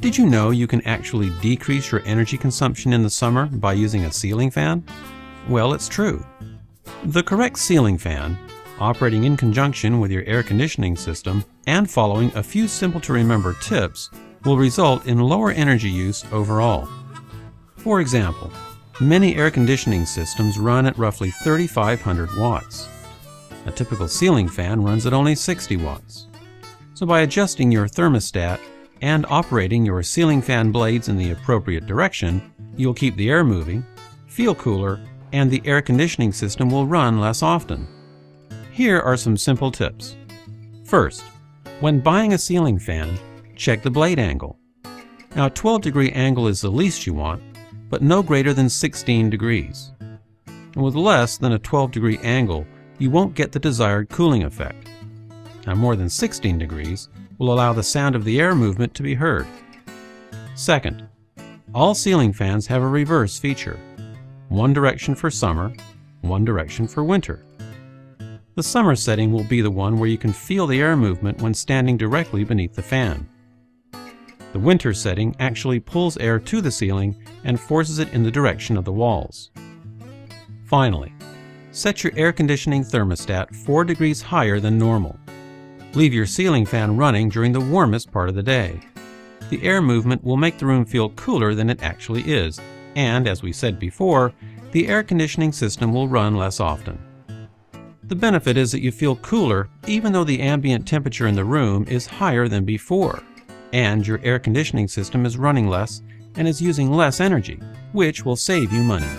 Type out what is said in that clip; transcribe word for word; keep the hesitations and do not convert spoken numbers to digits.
Did you know you can actually decrease your energy consumption in the summer by using a ceiling fan? Well, it's true. The correct ceiling fan, operating in conjunction with your air conditioning system and following a few simple to remember tips, will result in lower energy use overall. For example, many air conditioning systems run at roughly thirty-five hundred watts. A typical ceiling fan runs at only sixty watts. So by adjusting your thermostat and operating your ceiling fan blades in the appropriate direction, you'll keep the air moving, feel cooler, and the air conditioning system will run less often. Here are some simple tips. First, when buying a ceiling fan, check the blade angle. Now, a twelve degree angle is the least you want, but no greater than sixteen degrees. And with less than a twelve degree angle, you won't get the desired cooling effect. Now, more than sixteen degrees will allow the sound of the air movement to be heard. Second, all ceiling fans have a reverse feature. One direction for summer, one direction for winter. The summer setting will be the one where you can feel the air movement when standing directly beneath the fan. The winter setting actually pulls air to the ceiling and forces it in the direction of the walls. Finally, set your air conditioning thermostat four degrees higher than normal. Leave your ceiling fan running during the warmest part of the day. The air movement will make the room feel cooler than it actually is, and as we said before, the air conditioning system will run less often. The benefit is that you feel cooler even though the ambient temperature in the room is higher than before, and your air conditioning system is running less and is using less energy, which will save you money.